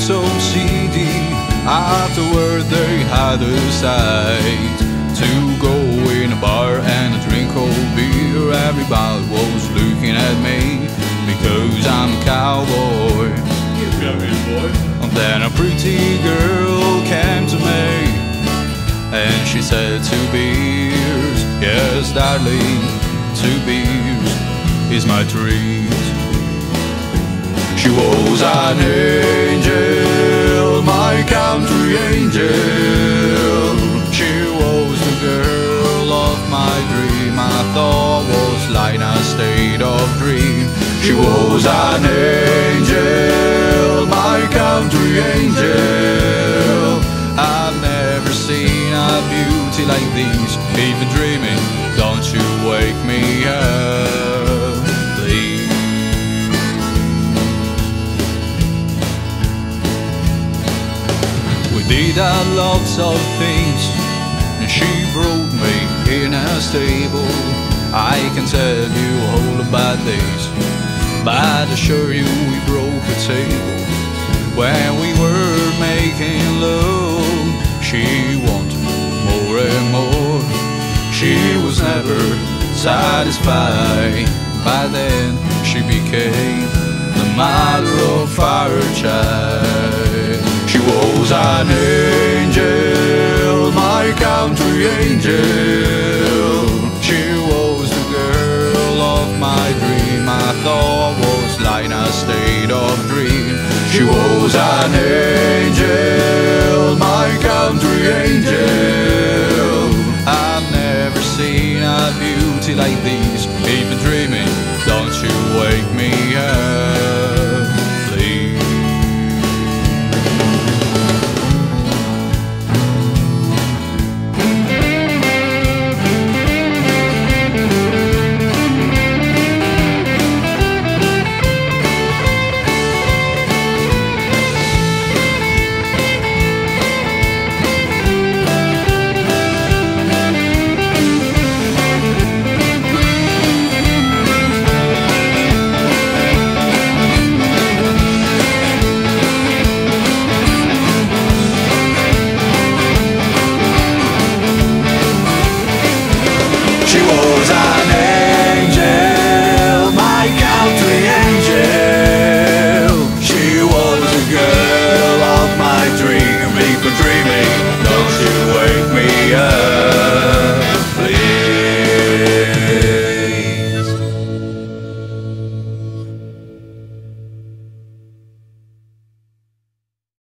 so shady, afterward they had a sight to go in a bar and a drink cold beer. Everybody was looking at me because I'm a cowboy. And then a pretty girl came to me and she said, "Two beers, yes darling, two beers is my treat." She was an angel, my country angel. She was the girl of my dream. I thought was like a state of dream. She was an angel, my country angel. I've never seen a beauty like this. Even dreaming, don't you wake me up. Did lots of things, and she brought me in her stable. I can tell you all about this, but I assure you we broke a table. When we were making love, she wanted more and more. She was never satisfied. By then she became the mother of our child. She was an angel, my country angel. She was the girl of my dream. I thought was like a state of dream. She was an angel, my country angel. I've never seen a beauty like this. Even dreaming, don't you wake me up. She was